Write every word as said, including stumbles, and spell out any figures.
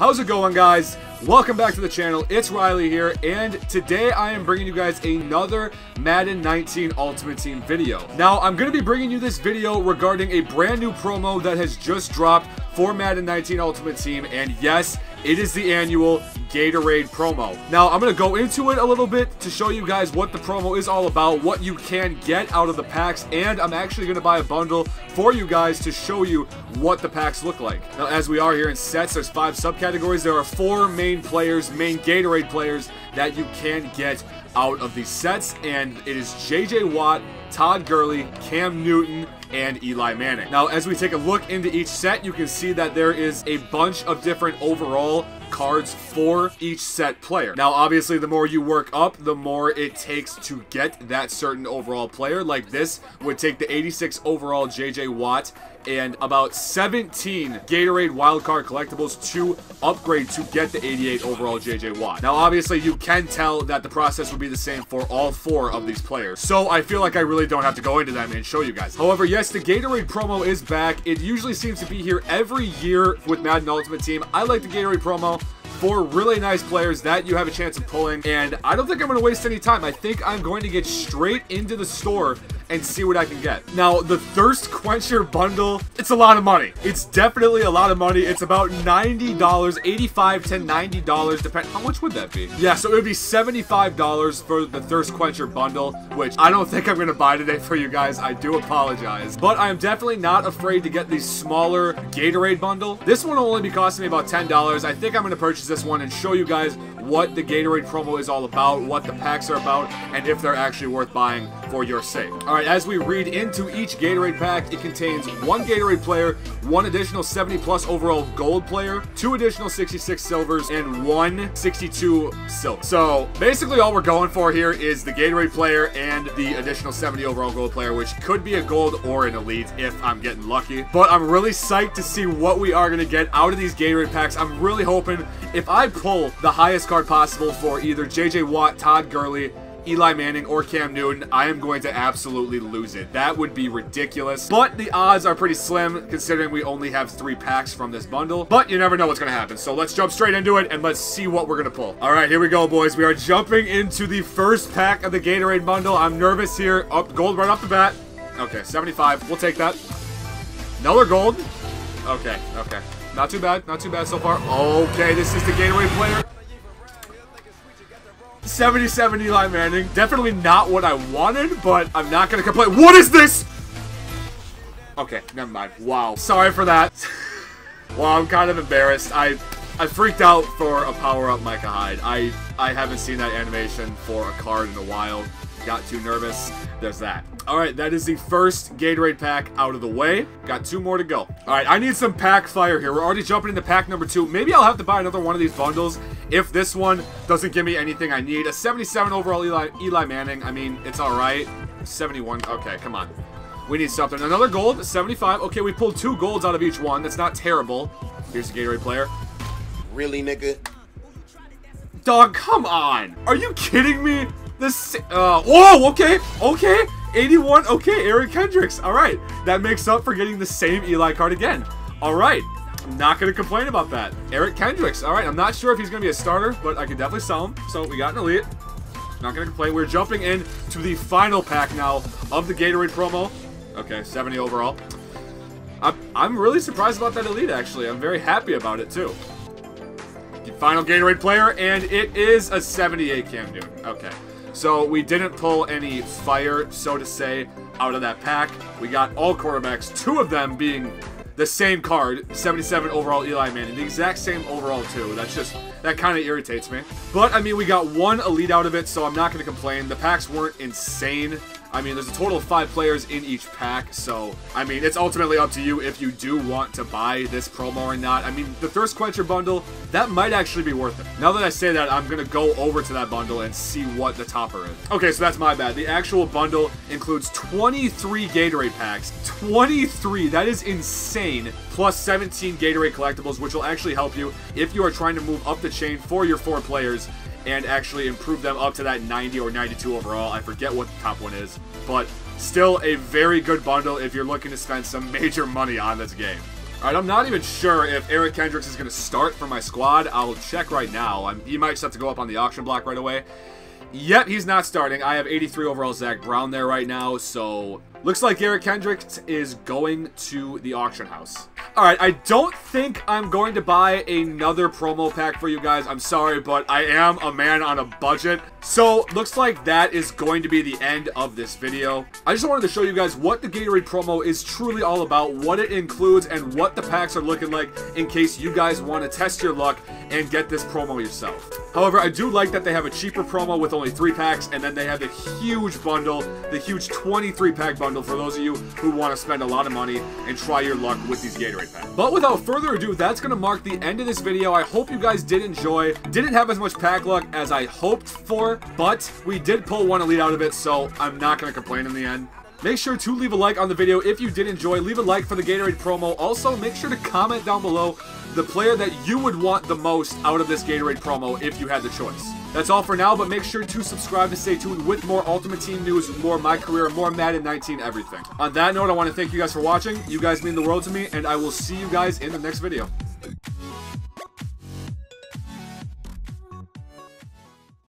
How's it going, guys? Welcome back to the channel. It's Riley here, and today I am bringing you guys another Madden nineteen Ultimate Team video. Now, I'm going to be bringing you this video regarding a brand new promo that has just dropped for Madden nineteen Ultimate Team, and yes, it is the annual Gatorade promo. Now, I'm going to go into it a little bit to show you guys what the promo is all about, what you can get out of the packs, and I'm actually going to buy a bundle for you guys to show you what the packs look like. Now, as we are here in sets, there's five subcategories. There are four main players, main Gatorade players, that you can get out of these sets, and it is J J Watt, Todd Gurley, Cam Newton, and Eli Manning. Now, as we take a look into each set, you can see that there is a bunch of different overall cards for each set player. Now, obviously, the more you work up, the more it takes to get that certain overall player. Like, this would take the eighty-six overall J J Watt and about seventeen Gatorade wildcard collectibles to upgrade to get the eighty-eight overall J J Watt. Now, obviously, you can tell that the process would be the same for all four of these players, so I feel like I really don't have to go into them and show you guys. However, yes, the Gatorade promo is back. It usually seems to be here every year with Madden Ultimate Team. I like the Gatorade promo for really nice players that you have a chance of pulling, and I don't think I'm going to waste any time. I think I'm going to get straight into the store and see what I can get. Now, the Thirst Quencher bundle, it's a lot of money. It's definitely a lot of money. It's about ninety dollars, eighty-five to ninety dollars, depend, how much would that be? Yeah, so it would be seventy-five dollars for the Thirst Quencher bundle, which I don't think I'm gonna buy today for you guys. I do apologize. But I am definitely not afraid to get the smaller Gatorade bundle. This one will only be costing me about ten dollars. I think I'm gonna purchase this one and show you guys what the Gatorade promo is all about, what the packs are about, and if they're actually worth buying for your sake. All right, as we read into each Gatorade pack, it contains one Gatorade player, one additional seventy plus overall gold player, two additional sixty-six silvers, and one sixty-two silver. So basically all we're going for here is the Gatorade player and the additional seventy overall gold player, which could be a gold or an elite if I'm getting lucky. But I'm really psyched to see what we are gonna get out of these Gatorade packs. I'm really hoping if I pull the highest card possible for either J J Watt, Todd Gurley, Eli Manning, or Cam Newton, I am going to absolutely lose it. That would be ridiculous. But the odds are pretty slim considering we only have three packs from this bundle. But you never know what's going to happen. So let's jump straight into it and let's see what we're going to pull. All right, here we go, boys. We are jumping into the first pack of the Gatorade bundle. I'm nervous here. Up, gold right off the bat. Okay, seventy-five. We'll take that. Another gold. Okay, okay. Not too bad. Not too bad so far. Okay, this is the Gatorade player. seventy-seven Eli Manning. Definitely not what I wanted, but I'm not going to complain. What is this? Okay, never mind. Wow. Sorry for that. Wow, I'm kind of embarrassed. I I freaked out for a power-up Micah Hyde. I, I haven't seen that animation for a card in a while. Got too nervous. There's that. All right, that is the first Gatorade pack out of the way. Got two more to go. All right, I need some pack fire here. We're already jumping into pack number two. Maybe I'll have to buy another one of these bundles if this one doesn't give me anything I need. A seventy-seven overall Eli, Eli Manning. I mean, it's all right. seventy-one. Okay, come on. We need something. Another gold. seventy-five. Okay, we pulled two golds out of each one. That's not terrible. Here's the Gatorade player. Really, nigga? Dog, come on. Are you kidding me? This. Uh, whoa, okay. Okay. eighty-one, okay, Eric Kendricks. All right, that makes up for getting the same Eli card again. All right, I'm not going to complain about that. Eric Kendricks, all right, I'm not sure if he's going to be a starter, but I can definitely sell him. So we got an elite. Not going to complain. We're jumping in to the final pack now of the Gatorade promo. Okay, seventy overall. I'm, I'm really surprised about that elite, actually. I'm very happy about it, too. The final Gatorade player, and it is a seventy-eight Cam Newton. Okay. So we didn't pull any fire, so to say, out of that pack. We got all quarterbacks, two of them being the same card, seventy-seven overall Eli Manning, the exact same overall too. That's just, that kind of irritates me. But, I mean, we got one elite out of it, so I'm not going to complain. The packs weren't insane. I mean, there's a total of five players in each pack, so, I mean, it's ultimately up to you if you do want to buy this promo or not. I mean, the Thirst Quencher bundle, that might actually be worth it. Now that I say that, I'm going to go over to that bundle and see what the topper is. Okay, so that's my bad. The actual bundle includes twenty-three Gatorade packs. twenty-three! That is insane! Plus seventeen Gatorade collectibles, which will actually help you if you are trying to move up the chain for your four players and actually improve them up to that ninety or ninety-two overall. I forget what the top one is, but still a very good bundle if you're looking to spend some major money on this game. All right, I'm not even sure if Eric Kendricks is going to start for my squad. I'll check right now. I'm, he might just have to go up on the auction block right away. Yep, he's not starting. I have eighty-three overall Zach Brown there right now, so looks like Garrett Kendrick is going to the auction house. All right, I don't think I'm going to buy another promo pack for you guys. I'm sorry, but I am a man on a budget. So looks like that is going to be the end of this video. I just wanted to show you guys what the Gatorade promo is truly all about, what it includes, and what the packs are looking like in case you guys want to test your luck and get this promo yourself. However, I do like that they have a cheaper promo with only three packs, and then they have the huge bundle, the huge twenty-three pack bundle for those of you who want to spend a lot of money and try your luck with these Gatorade packs. But without further ado, that's going to mark the end of this video. I hope you guys did enjoy. Didn't have as much pack luck as I hoped for, but we did pull one elite out of it, so I'm not going to complain in the end. Make sure to leave a like on the video if you did enjoy. Leave a like for the Gatorade promo. Also, make sure to comment down below the player that you would want the most out of this Gatorade promo if you had the choice. That's all for now, but make sure to subscribe to stay tuned with more Ultimate Team news, more My Career, more Madden nineteen, everything. On that note, I want to thank you guys for watching. You guys mean the world to me, and I will see you guys in the next video.